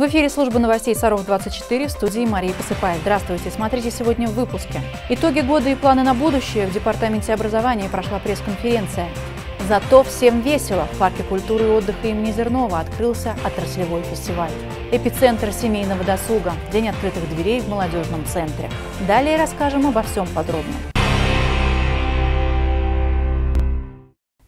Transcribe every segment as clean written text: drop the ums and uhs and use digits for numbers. В эфире служба новостей «Саров-24», в студии Мария Посыпаева. Здравствуйте! Смотрите сегодня в выпуске. Итоги года и планы на будущее. В Департаменте образования прошла пресс-конференция. Зато всем весело. В парке культуры и отдыха имени Зернова открылся отраслевой фестиваль. Эпицентр семейного досуга. День открытых дверей в молодежном центре. Далее расскажем обо всем подробно.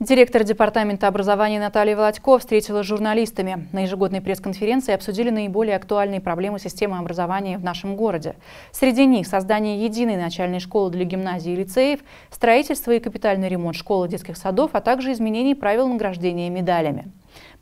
Директор Департамента образования Наталья Володько встретилась с журналистами. На ежегодной пресс-конференции обсудили наиболее актуальные проблемы системы образования в нашем городе. Среди них создание единой начальной школы для гимназий и лицеев, строительство и капитальный ремонт школ и детских садов, а также изменение правил награждения медалями.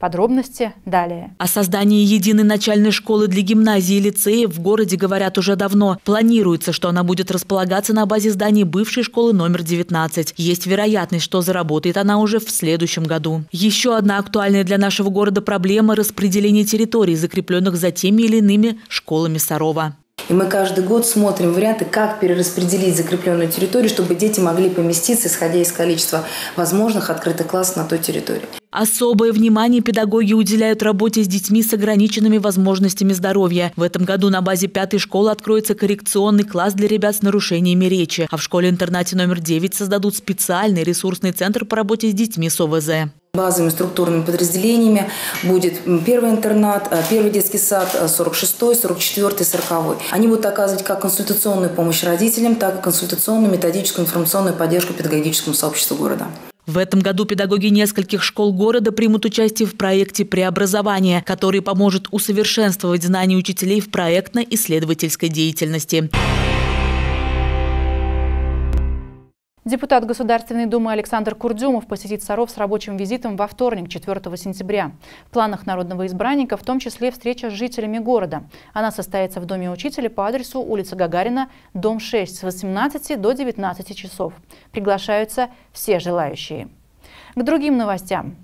Подробности далее. О создании единой начальной школы для гимназии и лицеев в городе говорят уже давно. Планируется, что она будет располагаться на базе зданий бывшей школы номер 19. Есть вероятность, что заработает она уже в следующем году. Еще одна актуальная для нашего города проблема – распределение территорий, закрепленных за теми или иными школами Сарова. И мы каждый год смотрим варианты, как перераспределить закрепленную территорию, чтобы дети могли поместиться, исходя из количества возможных открытых классов на той территории. Особое внимание педагоги уделяют работе с детьми с ограниченными возможностями здоровья. В этом году на базе 5-й школы откроется коррекционный класс для ребят с нарушениями речи. А в школе-интернате номер 9 создадут специальный ресурсный центр по работе с детьми с ОВЗ. Базовыми структурными подразделениями будет первый интернат, первый детский сад, 46-й, 44-й, 40-й. Они будут оказывать как консультационную помощь родителям, так и консультационную, методическую, информационную поддержку педагогическому сообществу города. В этом году педагоги нескольких школ города примут участие в проекте преобразования, который поможет усовершенствовать знания учителей в проектно-исследовательской деятельности. Депутат Государственной Думы Александр Курдюмов посетит Саров с рабочим визитом во вторник, 4 сентября. В планах народного избранника в том числе встреча с жителями города. Она состоится в Доме учителя по адресу улица Гагарина, дом 6, с 18 до 19 часов. Приглашаются все желающие. К другим новостям.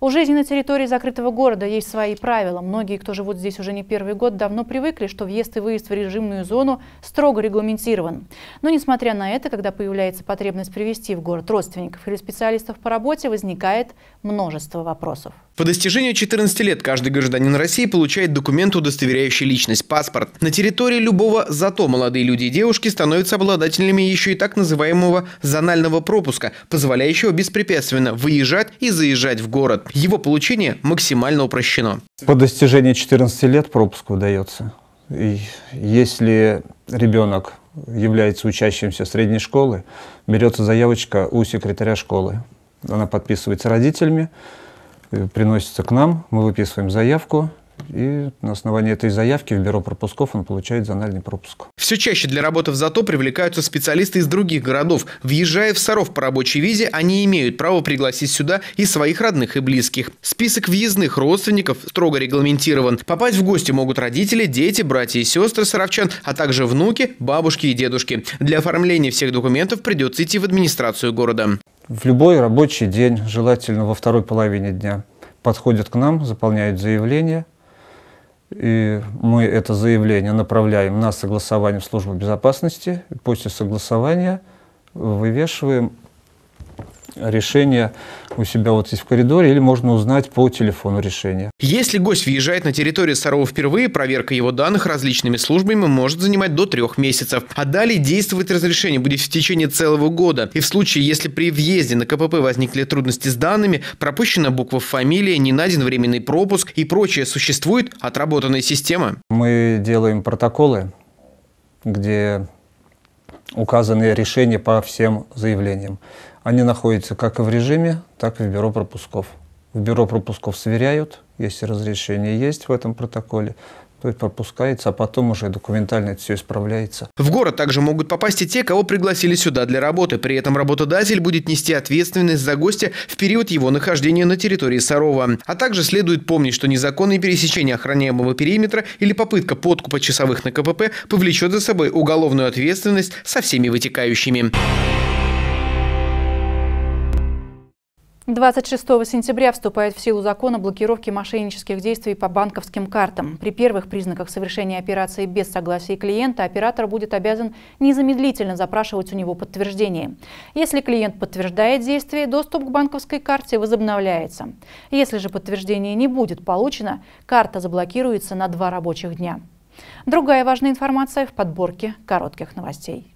У жизни на территории закрытого города есть свои правила. Многие, кто живут здесь уже не первый год, давно привыкли, что въезд и выезд в режимную зону строго регламентирован. Но несмотря на это, когда появляется потребность привезти в город родственников или специалистов по работе, возникает множество вопросов. По достижению 14 лет каждый гражданин России получает документ, удостоверяющий личность, паспорт. На территории любого зато молодые люди и девушки становятся обладателями еще и так называемого зонального пропуска, позволяющего беспрепятственно выезжать и заезжать в город. Его получение максимально упрощено. По достижении 14 лет пропуск выдается. И если ребенок является учащимся средней школы, берется заявочка у секретаря школы. Она подписывается родителями, приносится к нам, мы выписываем заявку. И на основании этой заявки в бюро пропусков он получает зональный пропуск. Все чаще для работы в ЗАТО привлекаются специалисты из других городов. Въезжая в Саров по рабочей визе, они имеют право пригласить сюда и своих родных и близких. Список въездных родственников строго регламентирован. Попасть в гости могут родители, дети, братья и сестры саровчан, а также внуки, бабушки и дедушки. Для оформления всех документов придется идти в администрацию города. В любой рабочий день, желательно во второй половине дня, подходят к нам, заполняют заявление. И мы это заявление направляем на согласование в службу безопасности. После согласования вывешиваем решение у себя вот здесь в коридоре, или можно узнать по телефону решение. Если гость въезжает на территорию Сарова впервые, проверка его данных различными службами может занимать до 3 месяцев. А далее действовать разрешение будет в течение целого года. И в случае, если при въезде на КПП возникли трудности с данными, пропущена буква в фамилии, не найден временный пропуск и прочее, существует отработанная система. Мы делаем протоколы, где указаны решения по всем заявлениям. Они находятся как в режиме, так и в бюро пропусков. В бюро пропусков сверяют, если разрешение есть в этом протоколе, то это пропускается, а потом уже документально это все исправляется. В город также могут попасть и те, кого пригласили сюда для работы. При этом работодатель будет нести ответственность за гостя в период его нахождения на территории Сарова. А также следует помнить, что незаконное пересечение охраняемого периметра или попытка подкупа часовых на КПП повлечет за собой уголовную ответственность со всеми вытекающими. 26 сентября вступает в силу закон о блокировке мошеннических действий по банковским картам. При первых признаках совершения операции без согласия клиента оператор будет обязан незамедлительно запрашивать у него подтверждение. Если клиент подтверждает действие, доступ к банковской карте возобновляется. Если же подтверждение не будет получено, карта заблокируется на 2 рабочих дня. Другая важная информация в подборке коротких новостей.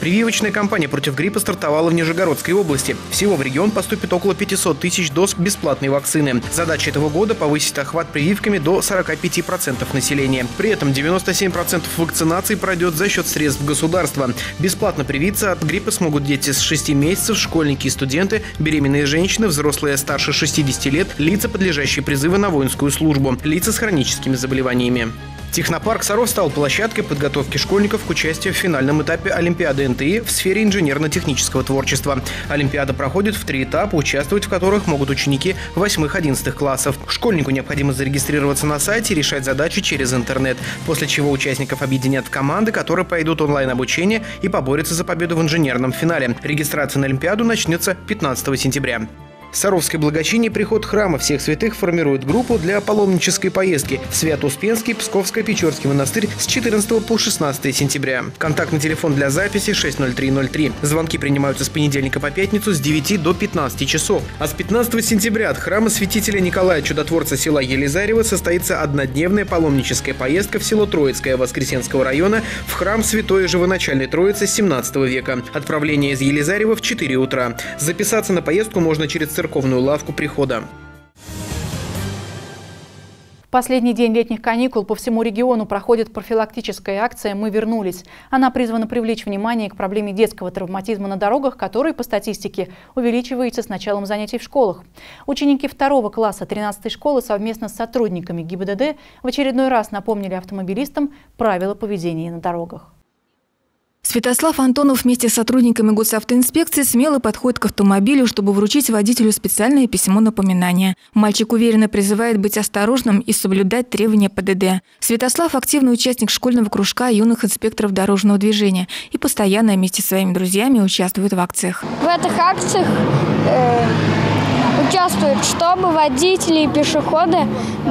Прививочная кампания против гриппа стартовала в Нижегородской области. Всего в регион поступит около 500 тысяч доз бесплатной вакцины. Задача этого года – повысить охват прививками до 45% населения. При этом 97% вакцинации пройдет за счет средств государства. Бесплатно привиться от гриппа смогут дети с 6 месяцев, школьники и студенты, беременные женщины, взрослые старше 60 лет, лица, подлежащие призыву на воинскую службу, лица с хроническими заболеваниями. Технопарк Саров стал площадкой подготовки школьников к участию в финальном этапе Олимпиады НТИ в сфере инженерно-технического творчества. Олимпиада проходит в 3 этапа, участвовать в которых могут ученики 8-11 классов. Школьнику необходимо зарегистрироваться на сайте и решать задачи через интернет, после чего участников объединят в команды, которые пройдут онлайн-обучение и поборются за победу в инженерном финале. Регистрация на Олимпиаду начнется 15 сентября. В Саровской благочине приход храма всех святых формирует группу для паломнической поездки в Свято-Успенский Псковско-Печорский монастырь с 14 по 16 сентября. Контактный телефон для записи 60303. Звонки принимаются с понедельника по пятницу с 9 до 15 часов. А с 15 сентября от храма святителя Николая Чудотворца села Елизарева состоится однодневная паломническая поездка в село Троицкое Воскресенского района в храм Святой Живоначальной Троицы 17 века. Отправление из Елизарева в 4 утра. Записаться на поездку можно через церковную лавку прихода. В последний день летних каникул по всему региону проходит профилактическая акция «Мы вернулись». Она призвана привлечь внимание к проблеме детского травматизма на дорогах, который, по статистике, увеличивается с началом занятий в школах. Ученики 2 класса 13-й школы совместно с сотрудниками ГИБДД в очередной раз напомнили автомобилистам правила поведения на дорогах. Святослав Антонов вместе с сотрудниками госавтоинспекции смело подходит к автомобилю, чтобы вручить водителю специальное письмо-напоминание. Мальчик уверенно призывает быть осторожным и соблюдать требования ПДД. Святослав – активный участник школьного кружка юных инспекторов дорожного движения и постоянно вместе со своими друзьями участвует в акциях. В этих акциях участвуют, чтобы водители и пешеходы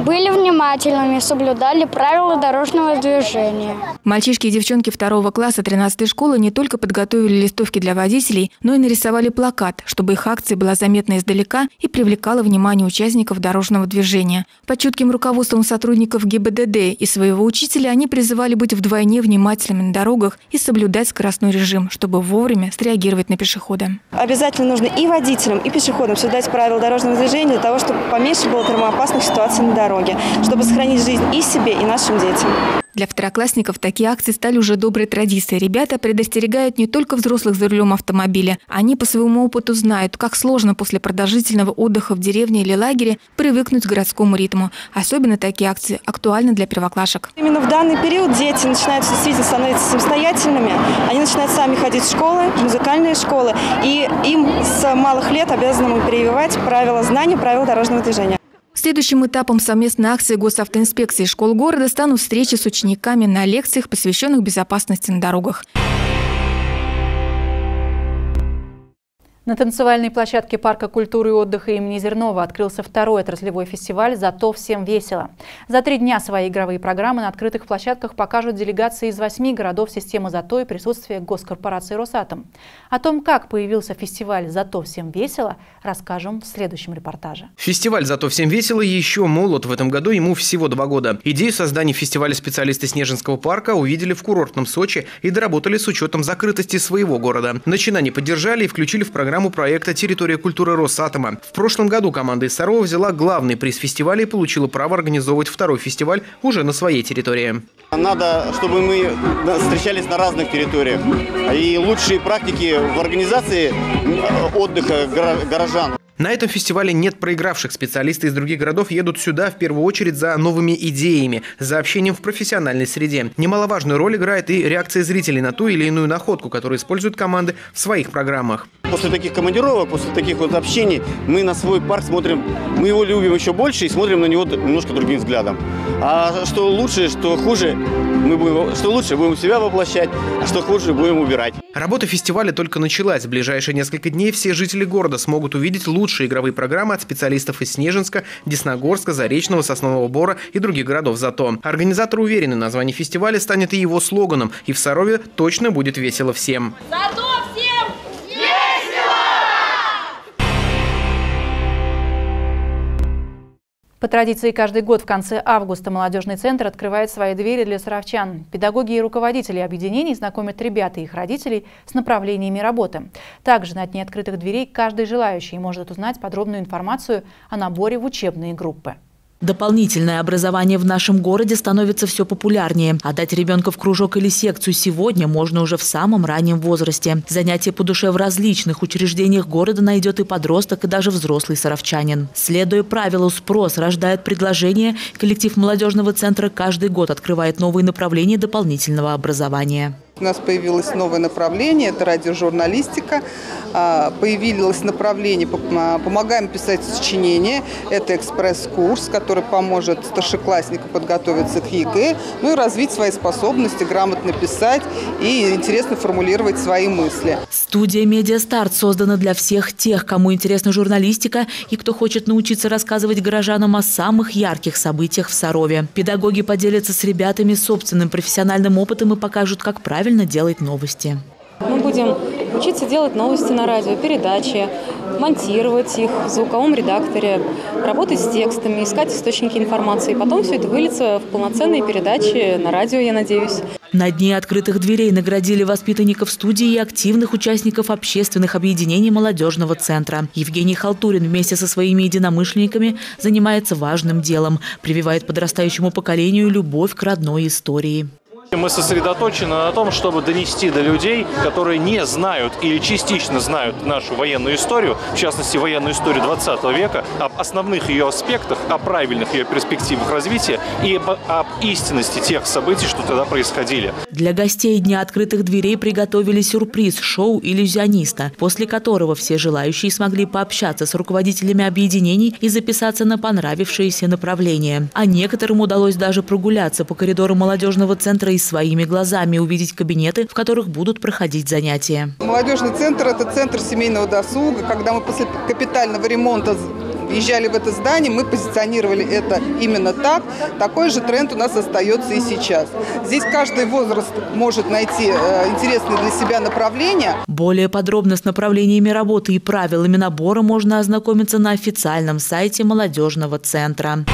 были внимательными и соблюдали правила дорожного движения. Мальчишки и девчонки 2 класса 13-й школы не только подготовили листовки для водителей, но и нарисовали плакат, чтобы их акция была заметна издалека и привлекала внимание участников дорожного движения. Под чутким руководством сотрудников ГИБДД и своего учителя они призывали быть вдвойне внимательными на дорогах и соблюдать скоростной режим, чтобы вовремя среагировать на пешехода. Обязательно нужно и водителям, и пешеходам соблюдать правила дорожного движения для того, чтобы поменьше было травмоопасных ситуаций на дороге, чтобы сохранить жизнь и себе, и нашим детям. Для 2-классников такие акции стали уже доброй традицией. Ребята предостерегают не только взрослых за рулем автомобиля. Они по своему опыту знают, как сложно после продолжительного отдыха в деревне или лагере привыкнуть к городскому ритму. Особенно такие акции актуальны для первоклашек. Именно в данный период дети начинают действительно становиться самостоятельными. Они начинают сами ходить в школы, в музыкальные школы. И им с малых лет обязаны прививать правила знаний, правила дорожного движения. Следующим этапом совместной акции госавтоинспекции школ города станут встречи с учениками на лекциях, посвященных безопасности на дорогах. На танцевальной площадке Парка культуры и отдыха имени Зернова открылся 2-й отраслевой фестиваль «Зато всем весело». За 3 дня свои игровые программы на открытых площадках покажут делегации из 8 городов системы «Зато» и присутствие госкорпорации «Росатом». О том, как появился фестиваль «Зато всем весело», расскажем в следующем репортаже. Фестиваль «Зато всем весело» еще молод. В этом году ему всего 2 года. Идею создания фестиваля специалисты Снежинского парка увидели в курортном Сочи и доработали с учетом закрытости своего города. Начинание поддержали и включили в программу проекта «Территория культуры Росатома». В прошлом году команда из Сарова взяла главный приз фестиваля и получила право организовывать 2-й фестиваль уже на своей территории. Надо, чтобы мы встречались на разных территориях. И лучшие практики в организации отдыха горожан. На этом фестивале нет проигравших. Специалисты из других городов едут сюда в первую очередь за новыми идеями, за общением в профессиональной среде. Немаловажную роль играет и реакция зрителей на ту или иную находку, которую используют команды в своих программах. После таких командировок, после таких вот общений мы на свой парк смотрим, мы его любим еще больше и смотрим на него немножко другим взглядом. А что лучше, что хуже, будем себя воплощать, а что хуже, будем убирать. Работа фестиваля только началась. В ближайшие несколько дней все жители города смогут увидеть лучшие игровые программы от специалистов из Снежинска, Десногорска, Заречного, Соснового Бора и других городов зато. Организаторы уверены, название фестиваля станет и его слоганом. И в Сарове точно будет весело всем. По традиции, каждый год в конце августа молодежный центр открывает свои двери для саровчан. Педагоги и руководители объединений знакомят ребят и их родителей с направлениями работы. Также на дне открытых дверей каждый желающий может узнать подробную информацию о наборе в учебные группы. Дополнительное образование в нашем городе становится все популярнее. Отдать ребенка в кружок или секцию сегодня можно уже в самом раннем возрасте. Занятия по душе в различных учреждениях города найдет и подросток, и даже взрослый саровчанин. Следуя правилу «спрос рождает предложение», коллектив молодежного центра каждый год открывает новые направления дополнительного образования. У нас появилось новое направление – это радиожурналистика. Появилось направление «Помогаем писать сочинения». Это экспресс-курс, который поможет старшекласснику подготовиться к ЕГЭ, ну и развить свои способности, грамотно писать и интересно формулировать свои мысли. Студия «Медиастарт» создана для всех тех, кому интересна журналистика и кто хочет научиться рассказывать горожанам о самых ярких событиях в Сарове. Педагоги поделятся с ребятами собственным профессиональным опытом и покажут, как правильно делать новости. Мы будем учиться делать новости на радио, передачи, монтировать их в звуковом редакторе, работать с текстами, искать источники информации. Потом все это выльется в полноценные передачи на радио, я надеюсь. На дне открытых дверей наградили воспитанников студии и активных участников общественных объединений молодежного центра. Евгений Халтурин вместе со своими единомышленниками занимается важным делом, прививает подрастающему поколению любовь к родной истории. Мы сосредоточены на том, чтобы донести до людей, которые не знают или частично знают нашу военную историю, в частности, военную историю 20 века, об основных ее аспектах, о правильных ее перспективах развития и об истинности тех событий, что тогда происходили. Для гостей Дня открытых дверей приготовили сюрприз – шоу иллюзиониста, после которого все желающие смогли пообщаться с руководителями объединений и записаться на понравившиеся направления. А некоторым удалось даже прогуляться по коридору молодежного центра и своими глазами увидеть кабинеты, в которых будут проходить занятия. Молодежный центр – это центр семейного досуга. Когда мы после капитального ремонта въезжали в это здание, мы позиционировали это именно так. Такой же тренд у нас остается и сейчас. Здесь каждый возраст может найти интересные для себя направления. Более подробно с направлениями работы и правилами набора можно ознакомиться на официальном сайте молодежного центра.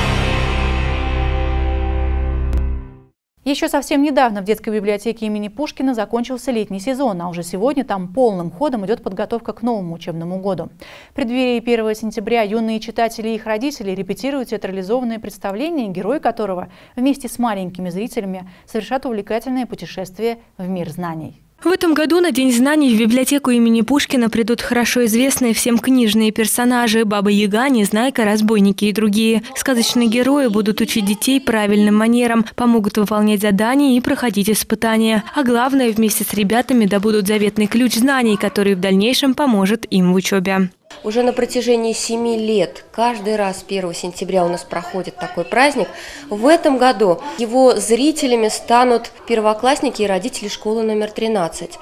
Еще совсем недавно в детской библиотеке имени Пушкина закончился летний сезон, а уже сегодня там полным ходом идет подготовка к новому учебному году. В преддверии 1 сентября юные читатели и их родители репетируют театрализованное представление, герои которого вместе с маленькими зрителями совершат увлекательное путешествие в мир знаний. В этом году на День знаний в библиотеку имени Пушкина придут хорошо известные всем книжные персонажи – Баба-Яга, Незнайка, Разбойники и другие. Сказочные герои будут учить детей правильным манерам, помогут выполнять задания и проходить испытания. А главное, вместе с ребятами добудут заветный ключ знаний, который в дальнейшем поможет им в учебе. Уже на протяжении 7 лет, каждый раз 1 сентября у нас проходит такой праздник. В этом году его зрителями станут первоклассники и родители школы номер 13.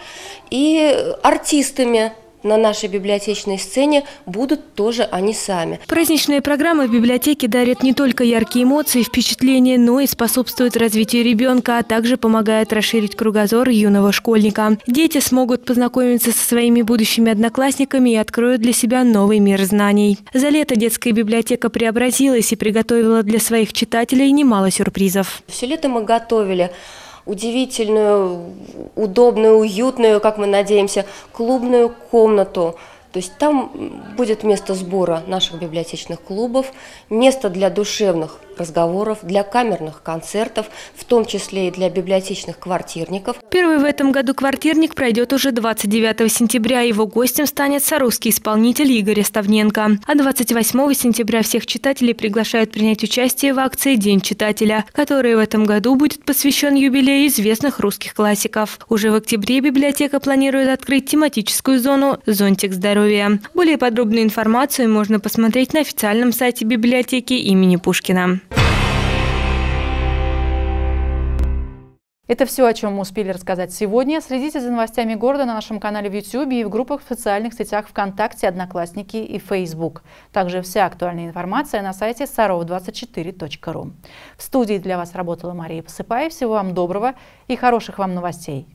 И артистами на нашей библиотечной сцене будут тоже они сами. Праздничные программы в библиотеке дарят не только яркие эмоции и впечатления, но и способствуют развитию ребенка, а также помогают расширить кругозор юного школьника. Дети смогут познакомиться со своими будущими одноклассниками и откроют для себя новый мир знаний. За лето детская библиотека преобразилась и приготовила для своих читателей немало сюрпризов. Все лето мы готовили удивительную, удобную, уютную, как мы надеемся, клубную комнату То есть там будет место сбора наших библиотечных клубов, место для душевных разговоров, для камерных концертов, в том числе и для библиотечных квартирников. Первый в этом году квартирник пройдет уже 29 сентября. Его гостем станет саровский исполнитель Игорь Ставненко. А 28 сентября всех читателей приглашают принять участие в акции «День читателя», который в этом году будет посвящен юбилею известных русских классиков. Уже в октябре библиотека планирует открыть тематическую зону «Зонтик здоровья». Более подробную информацию можно посмотреть на официальном сайте библиотеки имени Пушкина. Это все, о чем мы успели рассказать сегодня. Следите за новостями города на нашем канале в YouTube и в группах в социальных сетях ВКонтакте, Одноклассники и Facebook. Также вся актуальная информация на сайте Саров24.ру. В студии для вас работала Мария Посыпаева. Всего вам доброго и хороших вам новостей.